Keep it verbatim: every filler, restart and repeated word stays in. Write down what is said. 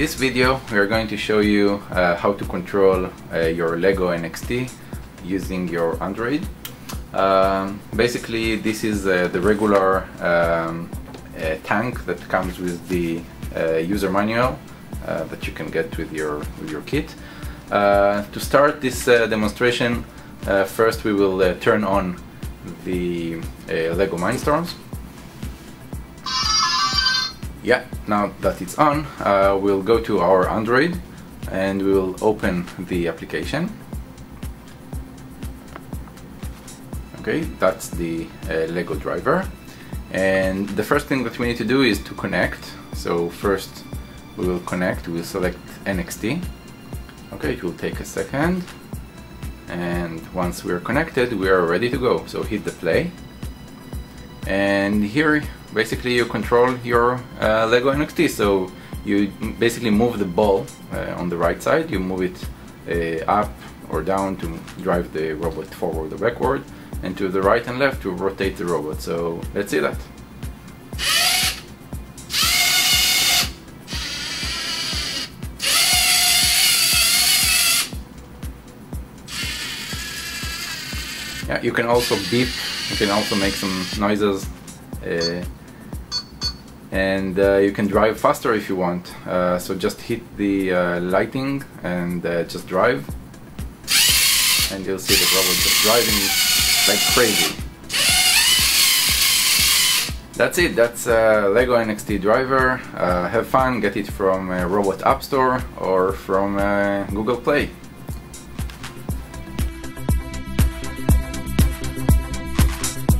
this video we are going to show you uh, how to control uh, your LEGO N X T using your Android. Um, basically this is uh, the regular um, uh, tank that comes with the uh, user manual uh, that you can get with your, with your kit. Uh, to start this uh, demonstration, uh, first we will uh, turn on the uh, LEGO Mindstorms. Yeah, now that it's on, uh, we'll go to our Android and we will open the application. Okay, that's the uh, LEGO driver, and the first thing that we need to do is to connect. So first we will connect, we will select N X T. Okay, it will take a second, and once we are connected we are ready to go. So hit the play, and here basically you control your uh, LEGO N X T. So you basically move the ball uh, on the right side, you move it uh, up or down to drive the robot forward or backward, and to the right and left to rotate the robot. So let's see that. Yeah, you can also beep, you can also make some noises. Uh, and uh, you can drive faster if you want, uh, so just hit the uh, lighting and uh, just drive, and you'll see the robot just driving like crazy. That's it, that's uh, LEGO N X T driver. Uh, have fun, get it from uh, Robot App Store or from uh, Google Play.